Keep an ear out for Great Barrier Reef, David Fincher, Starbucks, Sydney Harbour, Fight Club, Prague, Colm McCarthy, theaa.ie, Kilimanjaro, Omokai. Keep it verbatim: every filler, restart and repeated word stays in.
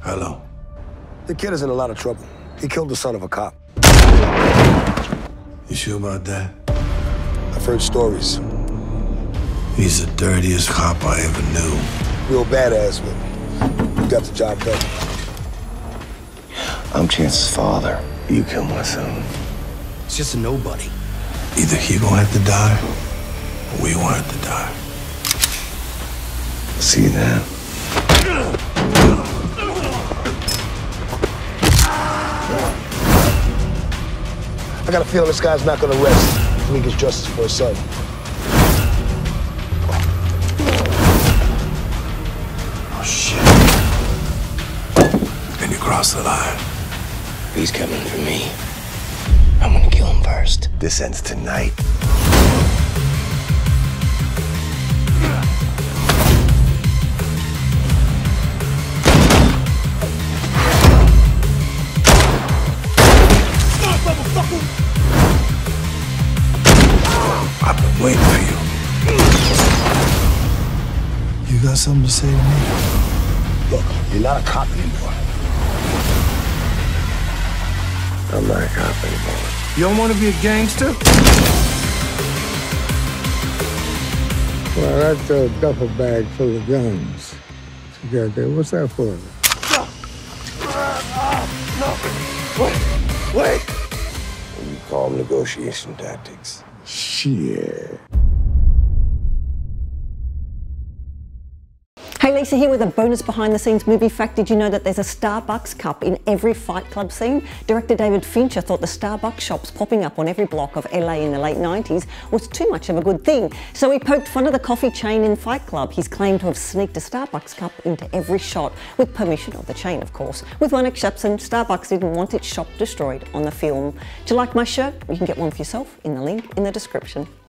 Hello. The kid is in a lot of trouble. He killed the son of a cop. You sure about that? I've heard stories. He's the dirtiest cop I ever knew. Real badass, man. You got the job done. I'm Chance's father. You kill my son. It's just a nobody. Either he gonna have to die, or we gonna have to die. See that? I got a feeling this guy's not gonna rest. I think it's justice for his son. Oh, shit. Then you cross the line. He's coming for me. I'm gonna kill him first. This ends tonight. I've been waiting for you. You got something to say to me? Look, you're not a cop anymore. I'm not a cop anymore. You don't want to be a gangster? Well, that's a duffel bag full of guns. You got there. What's that for? No! Uh, uh, no! Wait! Wait! We call them negotiation tactics. Shit. Hey, Lisa here with a bonus behind-the-scenes movie fact. Did you know that there's a Starbucks cup in every Fight Club scene? Director David Fincher thought the Starbucks shops popping up on every block of L A in the late nineties was too much of a good thing, so he poked fun of the coffee chain in Fight Club. He's claimed to have sneaked a Starbucks cup into every shot, with permission of the chain, of course. With one exception, Starbucks didn't want its shop destroyed on the film. Do you like my shirt? You can get one for yourself in the link in the description.